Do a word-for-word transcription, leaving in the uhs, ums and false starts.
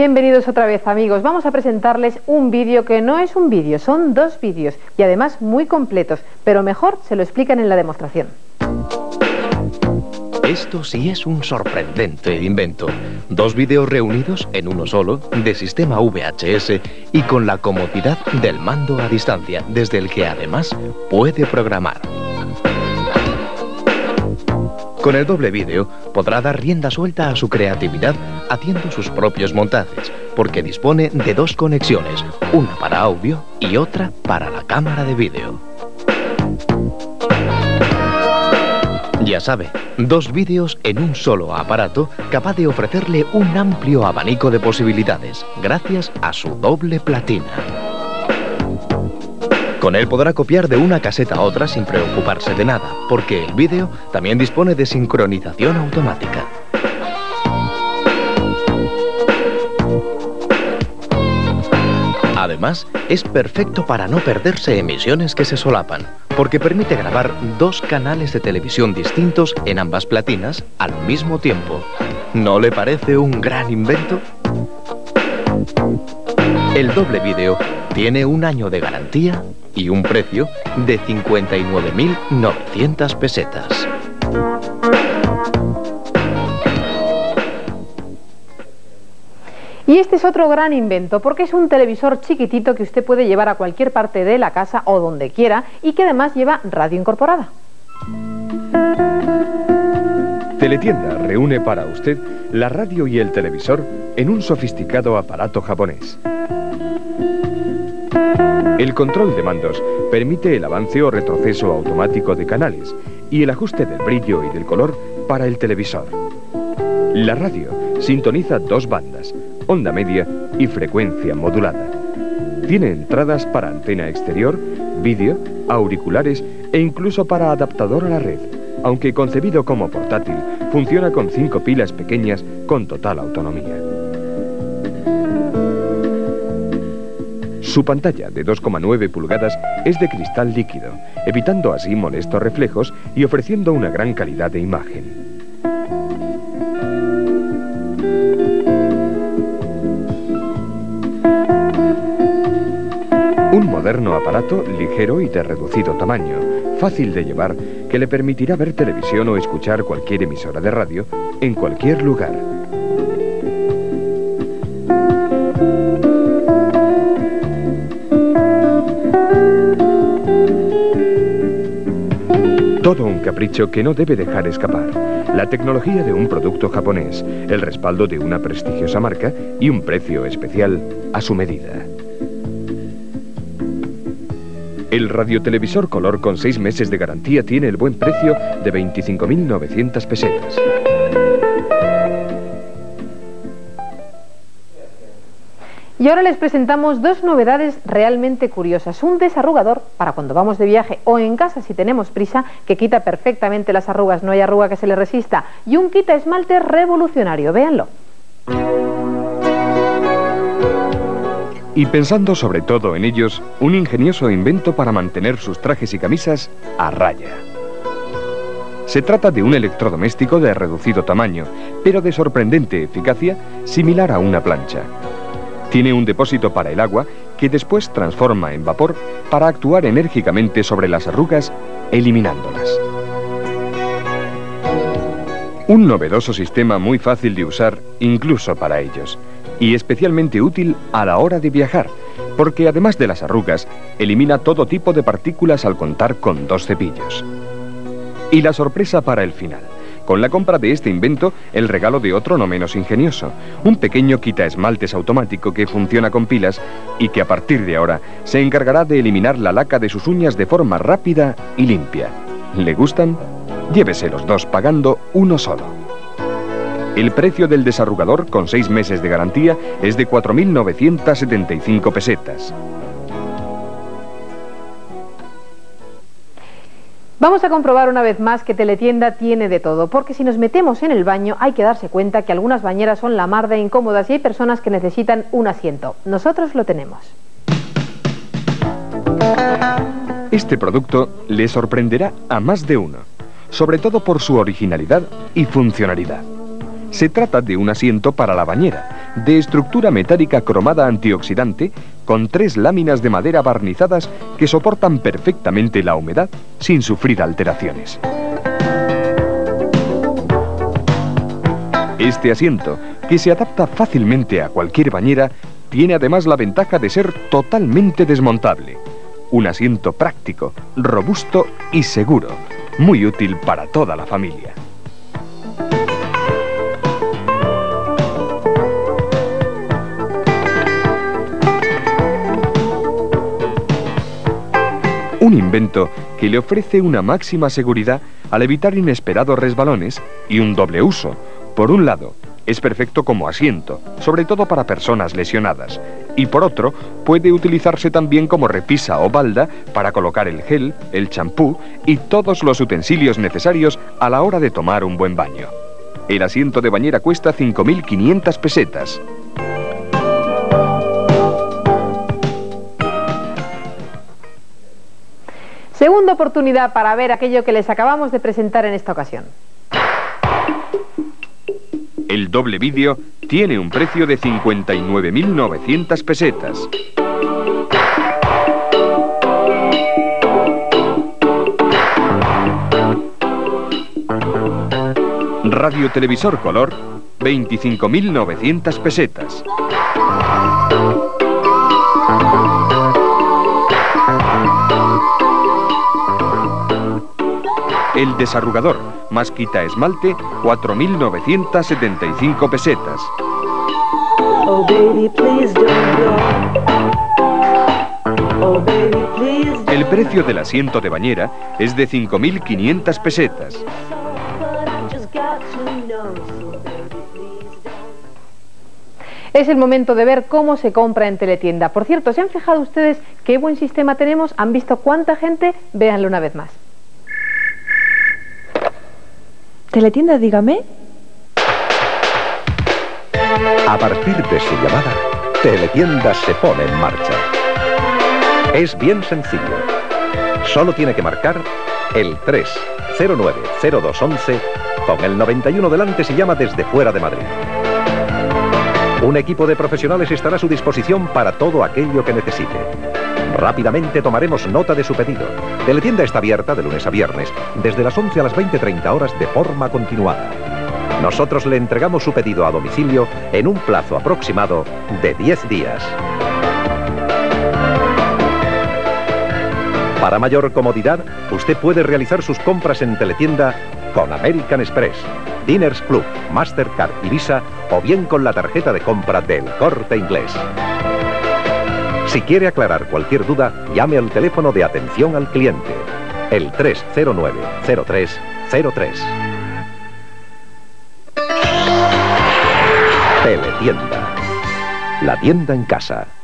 Bienvenidos otra vez, amigos. Vamos a presentarles un vídeo que no es un vídeo, son dos vídeos y además muy completos, pero mejor se lo explican en la demostración. Esto sí es un sorprendente invento. Dos vídeos reunidos en uno solo, de sistema V H S y con la comodidad del mando a distancia, desde el que además puede programar. Con el doble vídeo podrá dar rienda suelta a su creatividad haciendo sus propios montajes, porque dispone de dos conexiones, una para audio y otra para la cámara de vídeo. Ya sabe, dos vídeos en un solo aparato capaz de ofrecerle un amplio abanico de posibilidades gracias a su doble platina. Con él podrá copiar de una caseta a otra sin preocuparse de nada, porque el vídeo también dispone de sincronización automática. Además, es perfecto para no perderse emisiones que se solapan, porque permite grabar dos canales de televisión distintos en ambas platinas al mismo tiempo. ¿No le parece un gran invento? El doble vídeo tiene un año de garantía y un precio de cincuenta y nueve mil novecientas pesetas. Y este es otro gran invento, porque es un televisor chiquitito que usted puede llevar a cualquier parte de la casa o donde quiera, y que además lleva radio incorporada. Teletienda reúne para usted la radio y el televisor en un sofisticado aparato japonés. El control de mandos permite el avance o retroceso automático de canales y el ajuste del brillo y del color para el televisor. La radio sintoniza dos bandas, onda media y frecuencia modulada. Tiene entradas para antena exterior, vídeo, auriculares e incluso para adaptador a la red, aunque concebido como portátil, funciona con cinco pilas pequeñas con total autonomía. Su pantalla de dos coma nueve pulgadas es de cristal líquido, evitando así molestos reflejos y ofreciendo una gran calidad de imagen. Moderno aparato ligero y de reducido tamaño, fácil de llevar, que le permitirá ver televisión o escuchar cualquier emisora de radio en cualquier lugar. Todo un capricho que no debe dejar escapar. La tecnología de un producto japonés, el respaldo de una prestigiosa marca y un precio especial a su medida. El radiotelevisor color con seis meses de garantía tiene el buen precio de veinticinco mil novecientas pesetas. Y ahora les presentamos dos novedades realmente curiosas. Un desarrugador para cuando vamos de viaje o en casa si tenemos prisa, que quita perfectamente las arrugas, no hay arruga que se le resista. Y un quita esmalte revolucionario, véanlo. Y pensando sobre todo en ellos, un ingenioso invento para mantener sus trajes y camisas a raya. Se trata de un electrodoméstico de reducido tamaño, pero de sorprendente eficacia, similar a una plancha. Tiene un depósito para el agua que después transforma en vapor para actuar enérgicamente sobre las arrugas, eliminándolas. Un novedoso sistema muy fácil de usar, incluso para ellos. Y especialmente útil a la hora de viajar, porque además de las arrugas, elimina todo tipo de partículas al contar con dos cepillos. Y la sorpresa para el final. Con la compra de este invento, el regalo de otro no menos ingenioso, un pequeño quitaesmaltes automático que funciona con pilas y que a partir de ahora se encargará de eliminar la laca de sus uñas de forma rápida y limpia. ¿Le gustan? Llévese los dos pagando uno solo. El precio del desarrugador con seis meses de garantía es de cuatro mil novecientas setenta y cinco pesetas. Vamos a comprobar una vez más que Teletienda tiene de todo, porque si nos metemos en el baño hay que darse cuenta que algunas bañeras son la mar de incómodas y hay personas que necesitan un asiento. Nosotros lo tenemos. Este producto le sorprenderá a más de uno, sobre todo por su originalidad y funcionalidad. Se trata de un asiento para la bañera, de estructura metálica cromada antioxidante con tres láminas de madera barnizadas que soportan perfectamente la humedad sin sufrir alteraciones. Este asiento, que se adapta fácilmente a cualquier bañera, tiene además la ventaja de ser totalmente desmontable. Un asiento práctico, robusto y seguro, muy útil para toda la familia. Un invento que le ofrece una máxima seguridad al evitar inesperados resbalones y un doble uso. Por un lado, es perfecto como asiento, sobre todo para personas lesionadas, y por otro, puede utilizarse también como repisa o balda para colocar el gel, el champú y todos los utensilios necesarios a la hora de tomar un buen baño. El asiento de bañera cuesta cinco mil quinientas pesetas. Segunda oportunidad para ver aquello que les acabamos de presentar en esta ocasión. El doble vídeo tiene un precio de cincuenta y nueve mil novecientas pesetas. Radio televisor color, veinticinco mil novecientas pesetas. El desarrugador, más quita esmalte, cuatro mil novecientas setenta y cinco pesetas. Oh, baby, please don't go. Oh, baby, please don't go. El precio del asiento de bañera es de cinco mil quinientas pesetas. Es el momento de ver cómo se compra en Teletienda. Por cierto, ¿se han fijado ustedes qué buen sistema tenemos? ¿Han visto cuánta gente? Véanlo una vez más. Teletienda, dígame. A partir de su llamada, Teletienda se pone en marcha. Es bien sencillo. Solo tiene que marcar el tres cero nueve cero dos once con el noventa y uno delante si llama desde fuera de Madrid. Un equipo de profesionales estará a su disposición para todo aquello que necesite. Rápidamente tomaremos nota de su pedido. Teletienda está abierta de lunes a viernes, desde las once a las veinte treinta horas de forma continuada. Nosotros le entregamos su pedido a domicilio en un plazo aproximado de diez días. Para mayor comodidad, usted puede realizar sus compras en Teletienda con American Express, Diners Club, Mastercard y Visa, o bien con la tarjeta de compra del Corte Inglés. Si quiere aclarar cualquier duda, llame al teléfono de atención al cliente, el tres cero nueve cero tres cero tres. Teletienda. La tienda en casa.